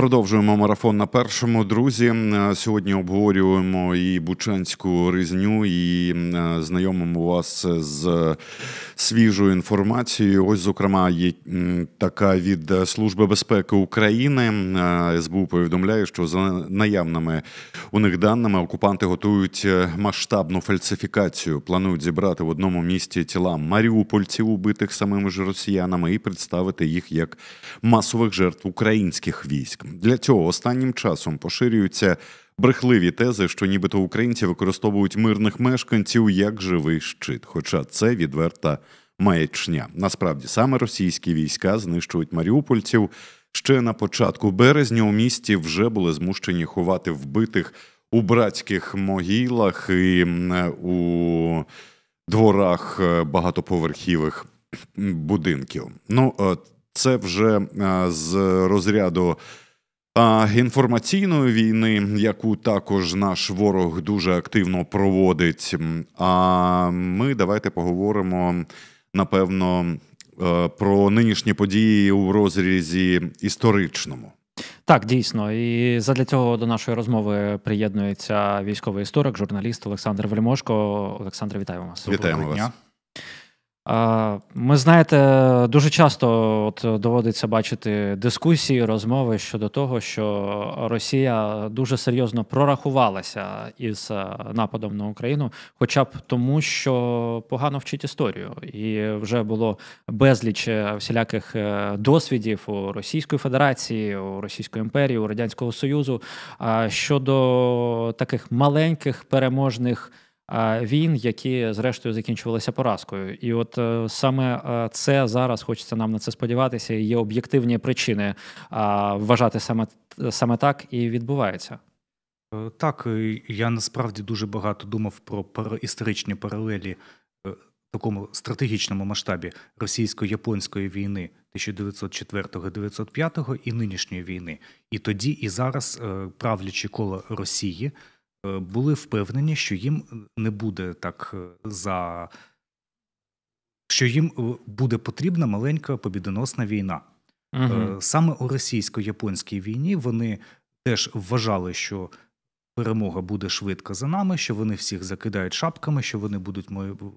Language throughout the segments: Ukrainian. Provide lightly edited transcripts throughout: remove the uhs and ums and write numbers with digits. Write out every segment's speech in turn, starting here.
Продовжуємо марафон на першому, друзі. Сьогодні обговорюємо і бучанську різню, і знайомимо вас з свіжою інформацією. Ось, зокрема, є така від Служби безпеки України. СБУ повідомляє, що за наявними у них даними окупанти готують масштабну фальсифікацію. Планують зібрати в одному місті тіла маріупольців, убитих самими ж росіянами, і представити їх як масових жертв українських військ. Для цього останнім часом поширюються брехливі тези, що нібито українці використовують мирних мешканців як живий щит. Хоча це відверта маячня. Насправді, саме російські війська знищують маріупольців. Ще на початку березня у місті вже були змушені ховати вбитих у братських могилах і у дворах багатоповерхівих будинків. Ну, це вже з розряду інформаційної війни, яку також наш ворог дуже активно проводить. А ми давайте поговоримо, напевно, про нинішні події у розрізі історичному. Так, дійсно. І задля цього до нашої розмови приєднується військовий історик, журналіст Олександр Вельможко. Олександр, вітаємо вас. Вітаємо вас. Ми, знаєте, дуже часто доводиться бачити дискусії, розмови щодо того, що Росія дуже серйозно прорахувалася із нападом на Україну, хоча б тому, що погано вчить історію. І вже було безліч всіляких досвідів у Російської Федерації, у Російської імперії, у Радянського Союзу щодо таких маленьких переможних війн, які зрештою закінчувалися поразкою. І от саме це зараз, хочеться нам на це сподіватися, і є об'єктивні причини вважати саме так і відбувається. Так, я насправді дуже багато думав про історичні паралелі в такому стратегічному масштабі російсько-японської війни 1904-1905 і нинішньої війни. І тоді, і зараз правлячі кола Росії були впевнені, що їм не буде так що їм буде потрібна маленька побідоносна війна. Угу. Саме у російсько-японській війні вони теж вважали, що перемога буде швидко за нами, що вони всіх закидають шапками, що вони будуть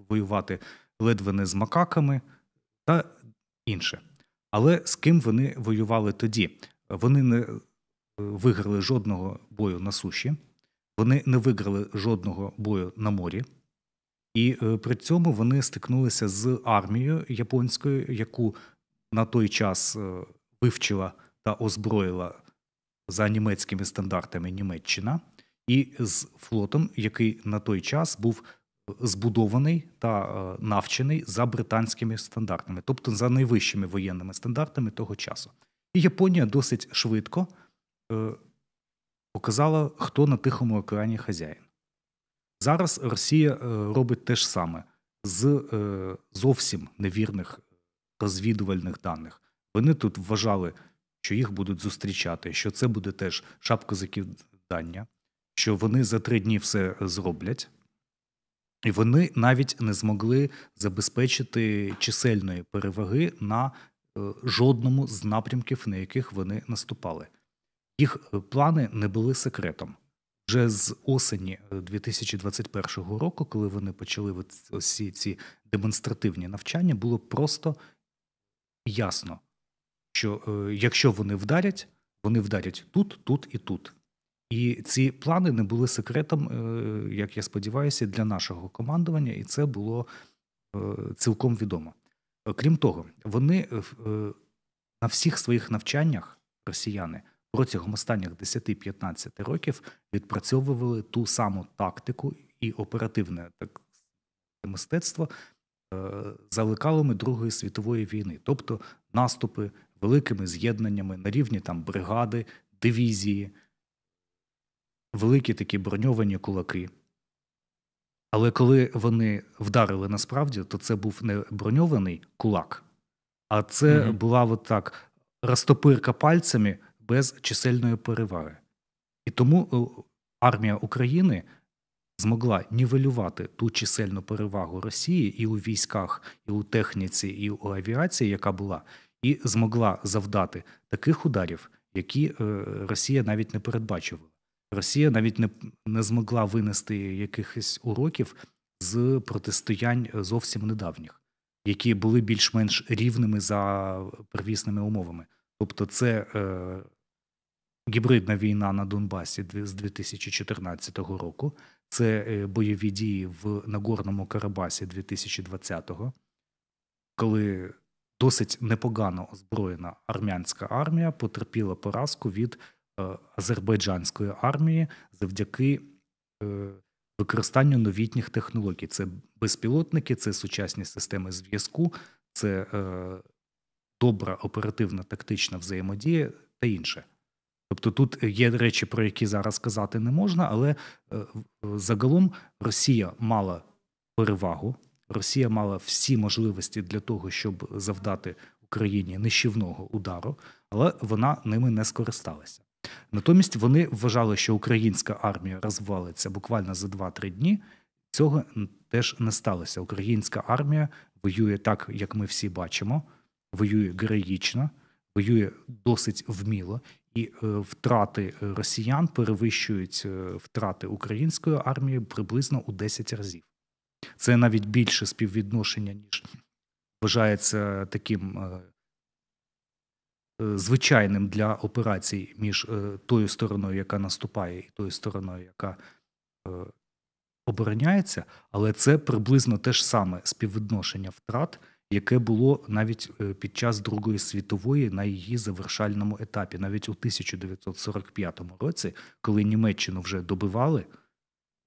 воювати ледве не з макаками та інше. Але з ким вони воювали тоді? Вони не виграли жодного бою на суші. Вони не виграли жодного бою на морі, і при цьому вони стикнулися з армією японською, яку на той час вивчила та озброїла за німецькими стандартами Німеччина, і з флотом, який на той час був збудований та навчений за британськими стандартами, тобто за найвищими воєнними стандартами того часу. І Японія досить швидко показала, хто на Тихому океані хазяїн. Зараз Росія робить те ж саме з зовсім невірних розвідувальних даних. Вони тут вважали, що їх будуть зустрічати, що це буде теж шапкозакидання, що вони за 3 дні все зроблять. І вони навіть не змогли забезпечити чисельної переваги на жодному з напрямків, на яких вони наступали. Їх плани не були секретом. Вже з осені 2021 року, коли вони почали всі ці демонстративні навчання, було просто ясно, що якщо вони вдарять тут, тут і тут. І ці плани не були секретом, як я сподіваюся, для нашого командування, і це було цілком відомо. Крім того, вони на всіх своїх навчаннях, росіяни, протягом останніх 10-15 років відпрацьовували ту саму тактику і оперативне мистецтво за лекалами Другої світової війни. Тобто наступи великими з'єднаннями на рівні там бригади, дивізії, великі такі броньовані кулаки. Але коли вони вдарили насправді, то це був не броньований кулак, а це була от так розтопирка пальцями, без чисельної переваги. І тому армія України змогла нівелювати ту чисельну перевагу Росії і у військах, і у техніці, і у авіації, яка була, і змогла завдати таких ударів, які Росія навіть не передбачувала. Росія навіть не змогла винести якихось уроків з протистоянь зовсім недавніх, які були більш-менш рівними за первісними умовами. Тобто це гібридна війна на Донбасі з 2014 року, це бойові дії в Нагорному Карабасі 2020-го, коли досить непогано озброєна армянська армія потерпіла поразку від азербайджанської армії завдяки використанню новітніх технологій. Це безпілотники, це сучасні системи зв'язку, це добра оперативна тактична взаємодія та інше. Тобто тут є речі, про які зараз казати не можна, але загалом Росія мала перевагу, Росія мала всі можливості для того, щоб завдати Україні нищівного удару, але вона ними не скористалася. Натомість вони вважали, що українська армія розвалиться буквально за 2-3 дні. Цього теж не сталося. Українська армія воює так, як ми всі бачимо, воює героїчно, воює досить вміло. І втрати росіян перевищують втрати української армії приблизно у 10 разів. Це навіть більше співвідношення, ніж вважається таким звичайним для операцій між тою стороною, яка наступає, і тою стороною, яка обороняється. Але це приблизно те ж саме співвідношення втрат, яке було навіть під час Другої світової на її завершальному етапі. Навіть у 1945 році, коли Німеччину вже добивали,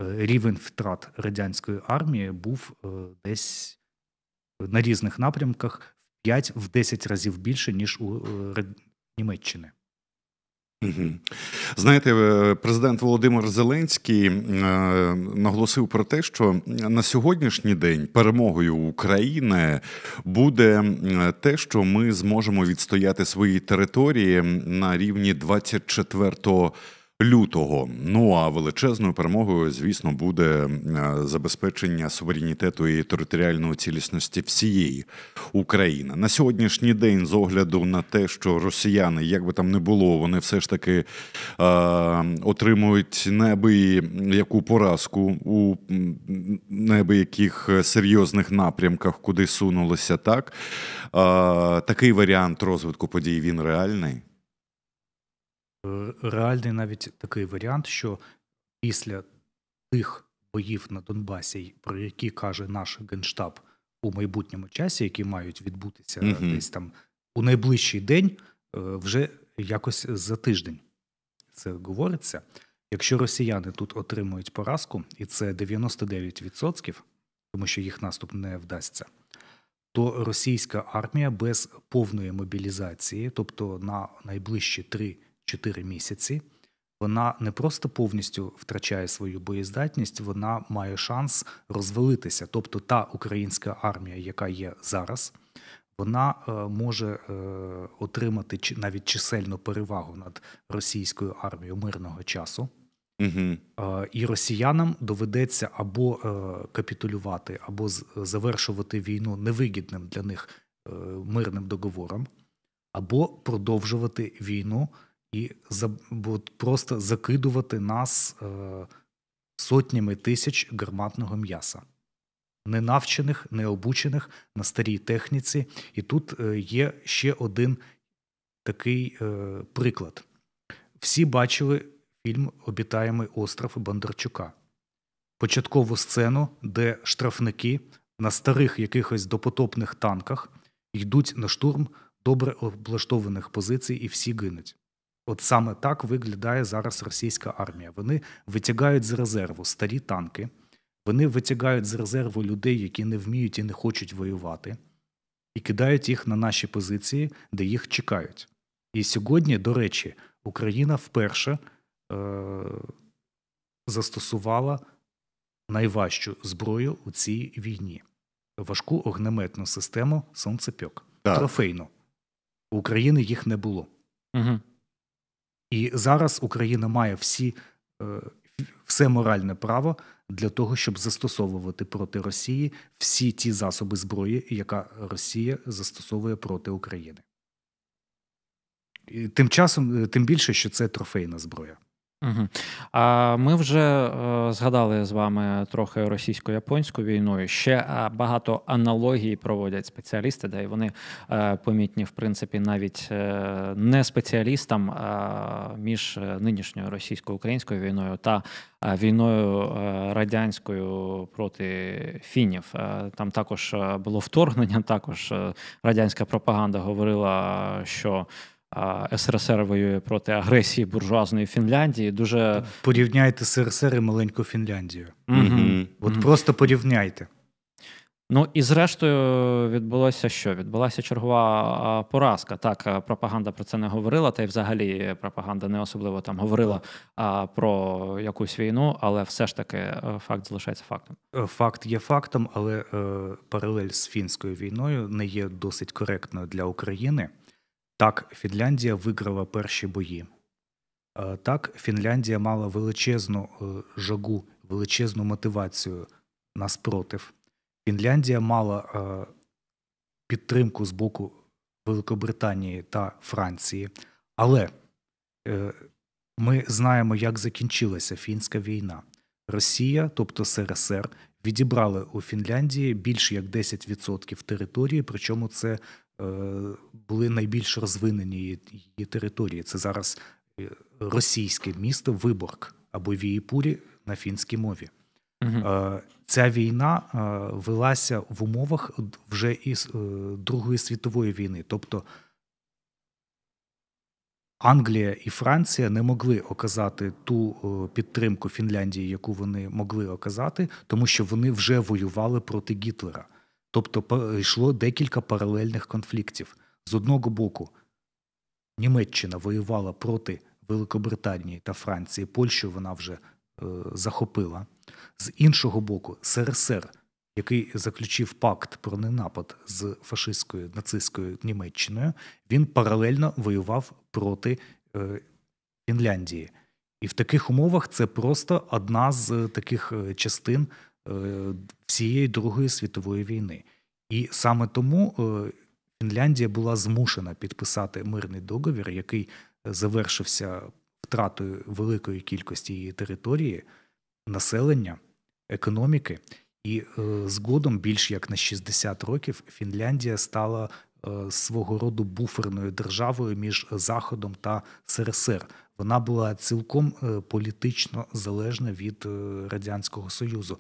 рівень втрат радянської армії був десь на різних напрямках в 5-10 разів більше, ніж у Німеччини. Знаєте, президент Володимир Зеленський наголосив про те, що на сьогоднішній день перемогою України буде те, що ми зможемо відстояти свої території на рівні 24 лютого. Ну, а величезною перемогою, звісно, буде забезпечення суверенітету і територіальної цілісності всієї України. На сьогоднішній день, з огляду на те, що росіяни, як би там не було, вони все ж таки отримують неабияку поразку у неабияких серйозних напрямках, куди сунулися, так? Такий варіант розвитку подій, він реальний? Реальний навіть такий варіант, що після тих боїв на Донбасі, про які каже наш Генштаб у майбутньому часі, які мають відбутися десь там у найближчий день, вже якось за тиждень це говориться. Якщо росіяни тут отримують поразку, і це 99%, тому що їх наступ не вдасться, то російська армія без повної мобілізації, тобто на найближчі 3-4 місяці, вона не просто повністю втрачає свою боєздатність, вона має шанс розвалитися. Тобто та українська армія, яка є зараз, вона може отримати навіть чисельну перевагу над російською армією мирного часу. І росіянам доведеться або капітулювати, або завершувати війну невигідним для них мирним договором, або продовжувати війну і просто закидувати нас сотнями тисяч гарматного м'яса. Ненавчених, необучених, на старій техніці. І тут є ще один такий приклад. Всі бачили фільм «Обитаемый остров Бондарчука». Початкову сцену, де штрафники на старих якихось допотопних танках йдуть на штурм добре облаштованих позицій і всі гинуть. От саме так виглядає зараз російська армія. Вони витягають з резерву старі танки, вони витягають з резерву людей, які не вміють і не хочуть воювати, і кидають їх на наші позиції, де їх чекають. І сьогодні, до речі, Україна вперше застосувала найважчу зброю у цій війні. Важку огнеметну систему «Сонцепьок». Трофейну. У України їх не було. І зараз Україна має все моральне право для того, щоб застосовувати проти Росії всі ті засоби зброї, яка Росія застосовує проти України. Тим часом, тим більше, що це трофейна зброя. Угу. А ми вже згадали з вами трохи російсько-японську війну. Ще багато аналогій проводять спеціалісти, де вони помітні, в принципі, навіть не спеціалістам між нинішньою російсько-українською війною та війною радянською проти фінів. Там також було вторгнення, також радянська пропаганда говорила, що СРСР воює проти агресії буржуазної Фінляндії. Дуже... Порівняйте СРСР і маленьку Фінляндію. Mm-hmm. От mm-hmm. просто порівняйте. Ну і зрештою відбулося що? Відбулася чергова поразка. Так, пропаганда про це не говорила, та й взагалі пропаганда не особливо там говорила про якусь війну, але все ж таки факт залишається фактом. Факт є фактом, але паралель з фінською війною не є досить коректною для України. Так, Фінляндія виграла перші бої. Так, Фінляндія мала величезну жагу, величезну мотивацію нас против. Фінляндія мала підтримку з боку Великобританії та Франції. Але ми знаємо, як закінчилася фінська війна. Росія, тобто СРСР, відібрали у Фінляндії більше як 10% території, причому це були найбільш розвинені її території. Це зараз російське місто Виборг або Віїпурі на фінській мові. Угу. Ця війна велася в умовах вже із Другої світової війни. Тобто Англія і Франція не могли оказати ту підтримку Фінляндії, яку вони могли оказати, тому що вони вже воювали проти Гітлера. Тобто йшло декілька паралельних конфліктів. З одного боку, Німеччина воювала проти Великобританії та Франції, Польщу вона вже захопила. З іншого боку, СРСР, який заключив пакт про ненапад з фашистською, нацистською Німеччиною, він паралельно воював проти Фінляндії. І в таких умовах це просто одна з таких частин всієї Другої світової війни. І саме тому Фінляндія була змушена підписати мирний договір, який завершився втратою великої кількості її території, населення, економіки. І згодом, більш як на 60 років, Фінляндія стала свого роду буферною державою між Заходом та СРСР. Вона була цілком політично залежна від Радянського Союзу.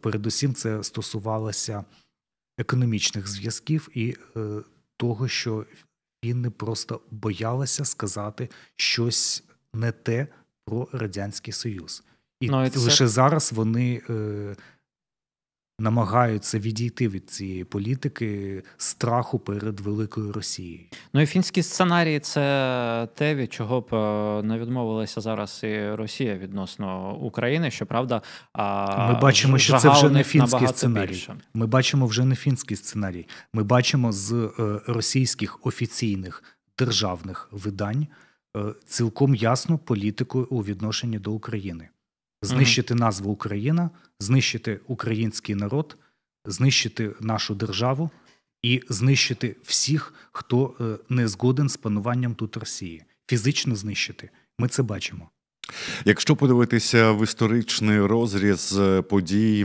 Передусім це стосувалося економічних зв'язків і того, що фінни просто боялися сказати щось не те про Радянський Союз. І лише зараз вони намагаються відійти від цієї політики страху перед великою Росією. Ну і фінські сценарії – це те, від чого б не відмовилася зараз і Росія відносно України. Щоправда, ми бачимо, що це вже не фінський сценарій. Більше. Ми бачимо вже не фінський сценарій. Ми бачимо з російських офіційних державних видань цілком ясну політику у відношенні до України. Знищити назву Україна, знищити український народ, знищити нашу державу і знищити всіх, хто не згоден з пануванням тут Росії. Фізично знищити. Ми це бачимо. Якщо подивитися в історичний розріз подій,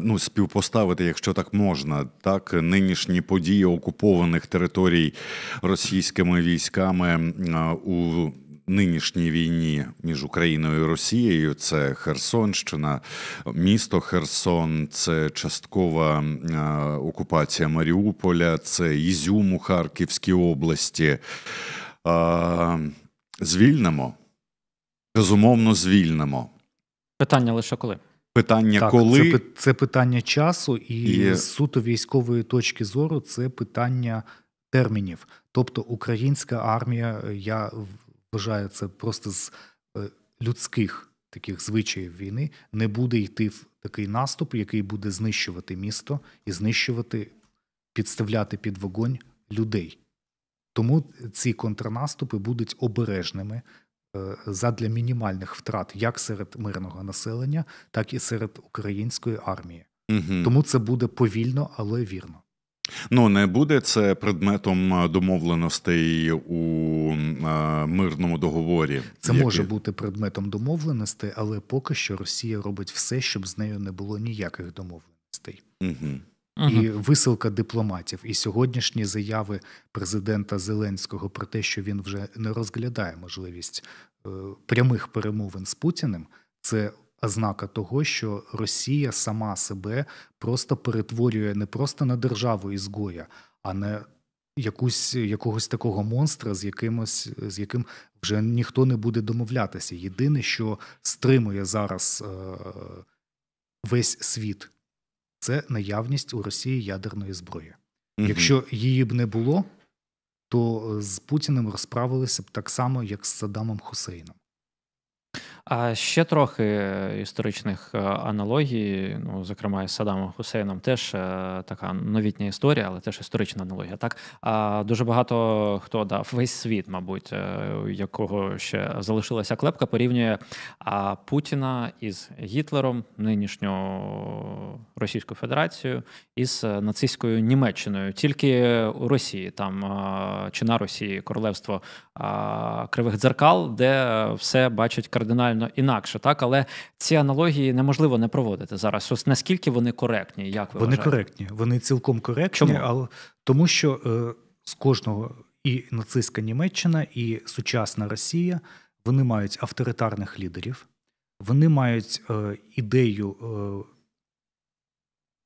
ну, співпоставити, якщо так можна, так, нинішні події окупованих територій російськими військами у нинішній війні між Україною і Росією, це Херсонщина, місто Херсон, це часткова окупація Маріуполя, це Ізюм у Харківській області. Звільнимо? Безумовно, звільнимо. Питання лише коли? Питання так, коли? Це питання часу і з суто військової точки зору це питання термінів. Тобто українська армія, я вважаю, це просто з людських таких звичаїв війни, не буде йти в такий наступ, який буде знищувати місто і знищувати, підставляти під вогонь людей. Тому ці контрнаступи будуть обережними задля мінімальних втрат як серед мирного населення, так і серед української армії. Угу. Тому це буде повільно, але вірно. Ну, не буде це предметом домовленостей у мирному договорі. Це може бути предметом домовленостей, але поки що Росія робить все, щоб з нею не було ніяких домовленостей. Угу. І висилка дипломатів, і сьогоднішні заяви президента Зеленського про те, що він вже не розглядає можливість прямих перемовин з Путіним, це ознака того, що Росія сама себе просто перетворює не просто на державу-ізгоя, а на якогось такого монстра, з яким вже ніхто не буде домовлятися. Єдине, що стримує зараз весь світ, це наявність у Росії ядерної зброї. Угу. Якщо її б не було, то з Путіним розправилися б так само, як з Саддамом Хусейном. А ще трохи історичних аналогій, ну, зокрема, із Саддамом Хусейном, теж така новітня історія, але теж історична аналогія. Так, дуже багато хто, весь світ, мабуть, у якого ще залишилася клепка, порівнює Путіна із Гітлером, нинішню Російську Федерацію, із нацистською Німеччиною. Тільки у Росії, там, чи на Росії, королевство кривих дзеркал, де все бачить кардинально інакше, так? Але ці аналогії неможливо не проводити зараз. Ось наскільки вони коректні, як ви вважаєте? Вони коректні, вони цілком коректні. Чому? Але тому що з кожного, і нацистська Німеччина, і сучасна Росія, вони мають авторитарних лідерів, вони мають ідею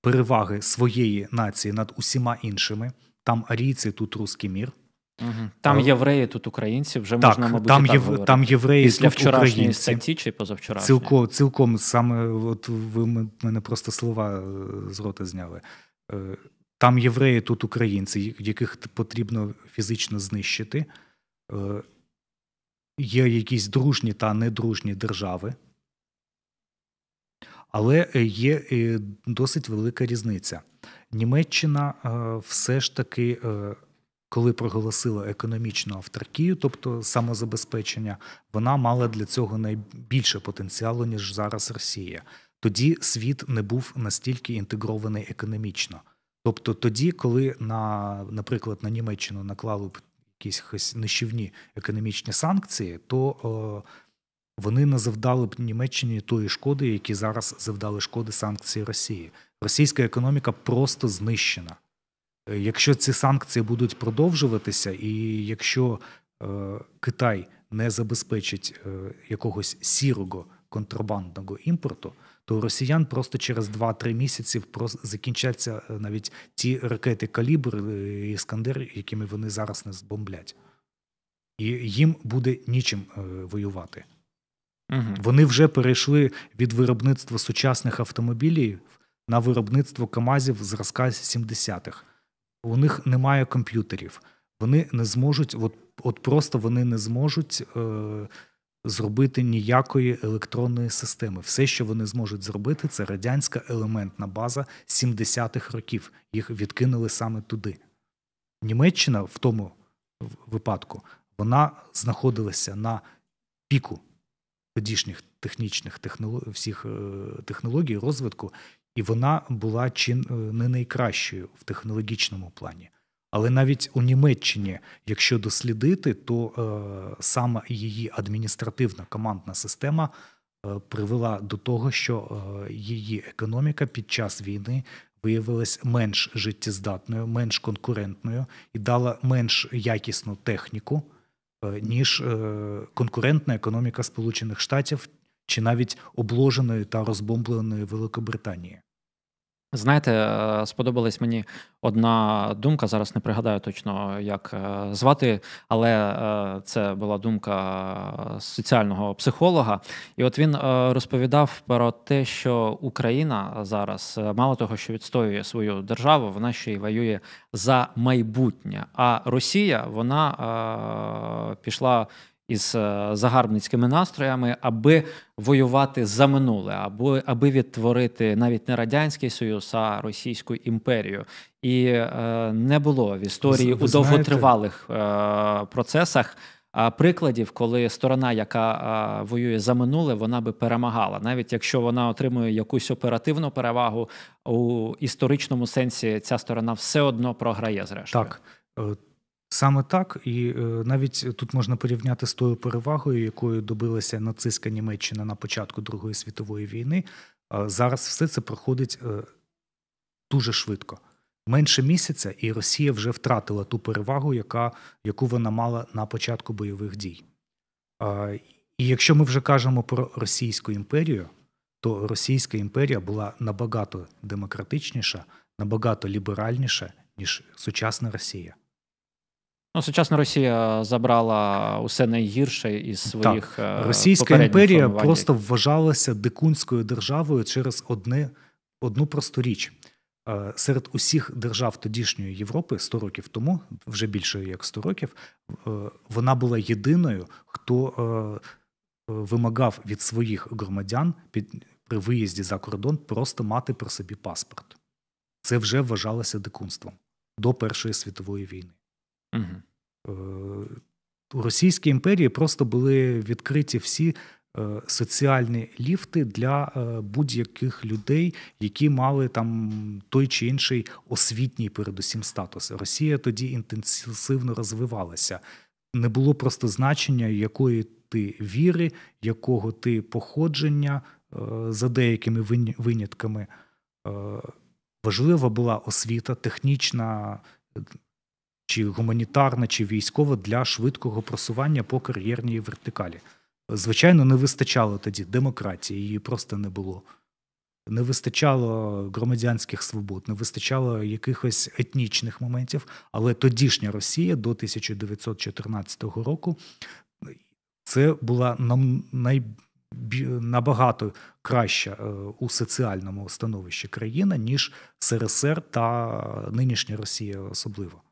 переваги своєї нації над усіма іншими. Там арійці, тут русський мір. Угу. Там євреї, тут українці, вже так, можна, мабуть, говорити. Там євреї, після вчорашньої статті чи позавчорашньої? Цілком саме, от ви мене просто слова з рота зняли. Там євреї, тут українці, яких потрібно фізично знищити. Є якісь дружні та недружні держави, але є досить велика різниця. Німеччина все ж таки... Коли проголосила економічну автаркію, тобто самозабезпечення, вона мала для цього найбільше потенціалу, ніж зараз Росія. Тоді світ не був настільки інтегрований економічно. Тобто тоді, коли, наприклад, на Німеччину наклали б якісь нищівні економічні санкції, то вони не завдали б Німеччині тої шкоди, які зараз завдали шкоди санкції Росії. Російська економіка просто знищена. Якщо ці санкції будуть продовжуватися, і якщо Китай не забезпечить якогось сірого контрабандного імпорту, то у росіян просто через 2-3 місяці закінчаться навіть ті ракети «Калібр» і «Іскандер», якими вони зараз нас бомблять. І їм буде нічим воювати. Угу. Вони вже перейшли від виробництва сучасних автомобілів на виробництво КАМАЗів зразка 70-х. У них немає комп'ютерів. Вони не зможуть, просто вони не зможуть зробити ніякої електронної системи. Все, що вони зможуть зробити, це радянська елементна база 70-х років. Їх відкинули саме туди. Німеччина в тому випадку, вона знаходилася на піку тодішніх технічних технологій розвитку, і вона була не найкращою в технологічному плані. Але навіть у Німеччині, якщо дослідити, то сама її адміністративна командна система привела до того, що її економіка під час війни виявилась менш життєздатною, менш конкурентною і дала менш якісну техніку, ніж конкурентна економіка Сполучених Штатів чи навіть обложеної та розбомбленої Великобританії. Знаєте, сподобалась мені одна думка, зараз не пригадаю точно, як звати, але це була думка соціального психолога. І от він розповідав про те, що Україна зараз, мало того, що відстоює свою державу, вона ще й воює за майбутнє. А Росія, вона пішла із загарбницькими настроями, аби воювати за минуле, аби відтворити навіть не Радянський Союз, а Російську імперію. І не було в історії у довготривалих процесах прикладів, коли сторона, яка воює за минуле, вона би перемагала. Навіть якщо вона отримує якусь оперативну перевагу, у історичному сенсі ця сторона все одно програє зрештою. Так. Саме так, і навіть тут можна порівняти з тою перевагою, якою добилася нацистська Німеччина на початку Другої світової війни. Зараз все це проходить дуже швидко. Менше місяця, і Росія вже втратила ту перевагу, яку вона мала на початку бойових дій. І якщо ми вже кажемо про Російську імперію, то Російська імперія була набагато демократичніша, набагато ліберальніша, ніж сучасна Росія. Ну, сучасна Росія забрала усе найгірше із своїх попередніх. Російська імперія просто вважалася дикунською державою через одну просту річ. Серед усіх держав тодішньої Європи 100 років тому, вже більше як 100 років, вона була єдиною, хто вимагав від своїх громадян при виїзді за кордон просто мати при собі паспорт. Це вже вважалося дикунством до Першої світової війни. Угу. У Російській імперії просто були відкриті всі соціальні ліфти для будь-яких людей, які мали там той чи інший освітній передусім статус. Росія тоді інтенсивно розвивалася. Не було просто значення, якої ти віри, якого ти походження, за деякими винятками. Важлива була освіта, технічна, чи гуманітарна, чи військова, для швидкого просування по кар'єрній вертикалі. Звичайно, не вистачало тоді демократії, її просто не було. Не вистачало громадянських свобод, не вистачало якихось етнічних моментів, але тодішня Росія до 1914 року це була набагато краща у соціальному становищі країна, ніж СРСР та нинішня Росія особливо.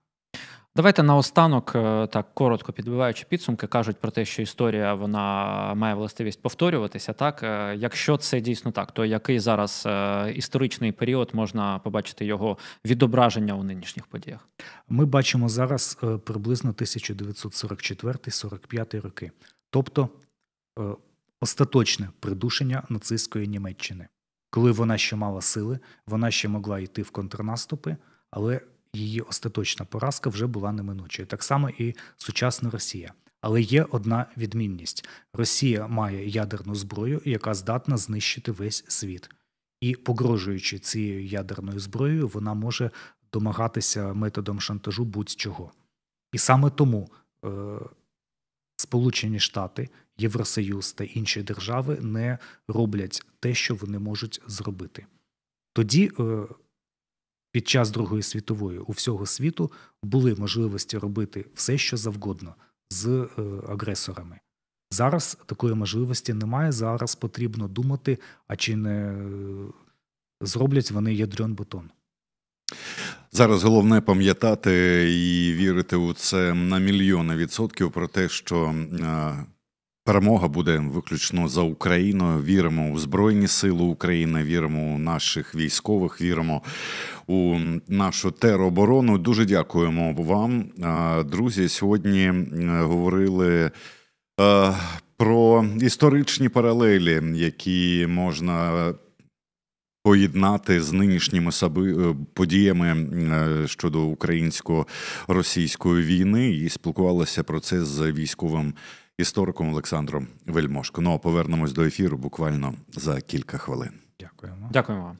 Давайте наостанок, так коротко підбиваючи підсумки, кажуть про те, що історія вона має властивість повторюватися. Так, якщо це дійсно так, то який зараз історичний період можна побачити його відображення у нинішніх подіях? Ми бачимо зараз приблизно 1944-45 роки, тобто остаточне придушення нацистської Німеччини. Коли вона ще мала сили, вона ще могла йти в контрнаступи, але її остаточна поразка вже була неминучою. Так само і сучасна Росія. Але є одна відмінність. Росія має ядерну зброю, яка здатна знищити весь світ. І погрожуючи цією ядерною зброєю, вона може домагатися методом шантажу будь-чого. І саме тому Сполучені Штати, Євросоюз та інші держави не роблять те, що вони можуть зробити. Тоді під час Другої світової у всього світу були можливості робити все, що завгодно з агресорами. Зараз такої можливості немає, зараз потрібно думати, а чи не зроблять вони ядрен-бетон. Зараз головне пам'ятати і вірити у це на 100% про те, що перемога буде виключно за Україною. Віримо у Збройні Сили України, віримо у наших військових, віримо у нашу тероборону. Дуже дякуємо вам, друзі. Сьогодні говорили про історичні паралелі, які можна поєднати з нинішніми подіями щодо українсько-російської війни, і спілкувалися про це з військовим істориком Олександром Вельможко. Ну, а повернемось до ефіру буквально за кілька хвилин. Дякуємо. Дякуємо вам.